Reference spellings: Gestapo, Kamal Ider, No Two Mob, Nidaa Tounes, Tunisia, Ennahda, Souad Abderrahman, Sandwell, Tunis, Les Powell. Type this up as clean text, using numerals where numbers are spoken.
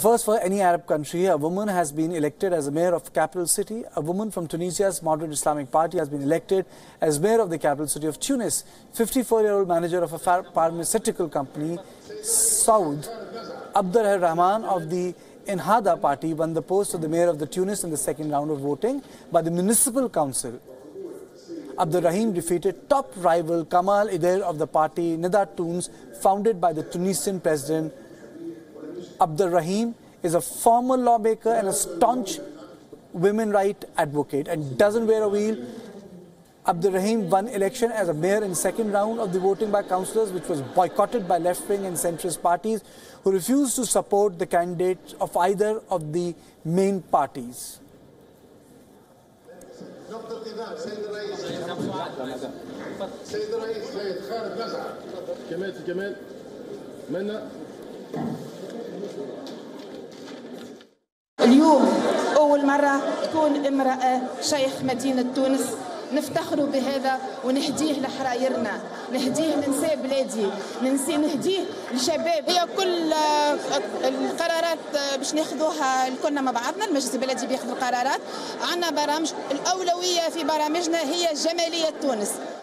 First for any Arab country, a woman has been elected as the mayor of capital city. A woman from Tunisia's moderate Islamic party has been elected as mayor of the capital city of Tunis. 54-year-old manager of a pharmaceutical company, Souad Abderrahman of the Ennahda party, won the post of the mayor of the Tunis in the second round of voting by the municipal council. Abderrahim defeated top rival Kamal Ider of the party Nidaa Tounes, founded by the Tunisian president. Abderrahim is a former lawmaker and a staunch women rights advocate and doesn't wear a wheel. Abderrahim won election as a mayor in second round of the voting by councillors, which was boycotted by left-wing and centrist parties who refused to support the candidate of either of the main parties. اليوم أول مرة تكون امرأة شيخ مدينة تونس نفتخروا بهذا ونهديه لحرايرنا نهديه لنساء بلادي نهديه لشباب هي كل القرارات باش ناخذوها الكلنا مع بعضنا المجلس البلدي بياخذ القرارات عندنا برامج الأولوية في برامجنا هي جمالية تونس